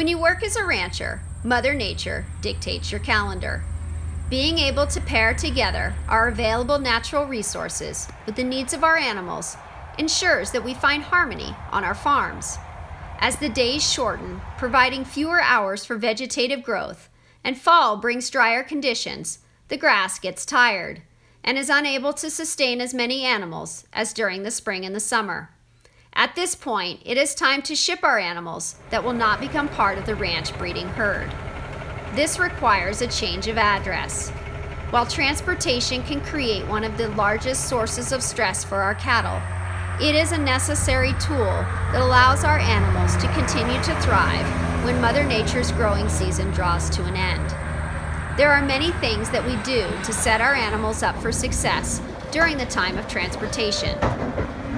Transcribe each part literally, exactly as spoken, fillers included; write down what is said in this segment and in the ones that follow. When you work as a rancher, Mother Nature dictates your calendar. Being able to pair together our available natural resources with the needs of our animals ensures that we find harmony on our farms. As the days shorten, providing fewer hours for vegetative growth, and fall brings drier conditions, the grass gets tired and is unable to sustain as many animals as during the spring and the summer. At this point, it is time to ship our animals that will not become part of the ranch breeding herd. This requires a change of address. While transportation can create one of the largest sources of stress for our cattle, it is a necessary tool that allows our animals to continue to thrive when Mother Nature's growing season draws to an end. There are many things that we do to set our animals up for success during the time of transportation.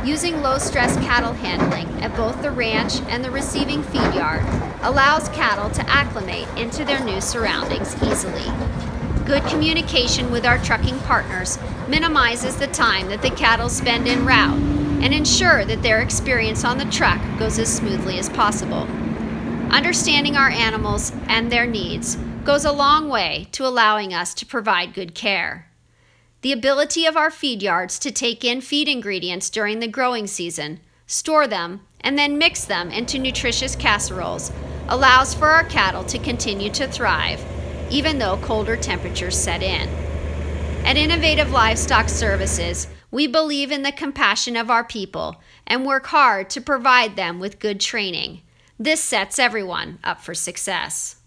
Using low-stress cattle handling at both the ranch and the receiving feed yard allows cattle to acclimate into their new surroundings easily. Good communication with our trucking partners minimizes the time that the cattle spend en route and ensure that their experience on the truck goes as smoothly as possible. Understanding our animals and their needs goes a long way to allowing us to provide good care. The ability of our feed yards to take in feed ingredients during the growing season, store them, and then mix them into nutritious casseroles allows for our cattle to continue to thrive, even though colder temperatures set in. At Innovative Livestock Services, we believe in the compassion of our people and work hard to provide them with good training. This sets everyone up for success.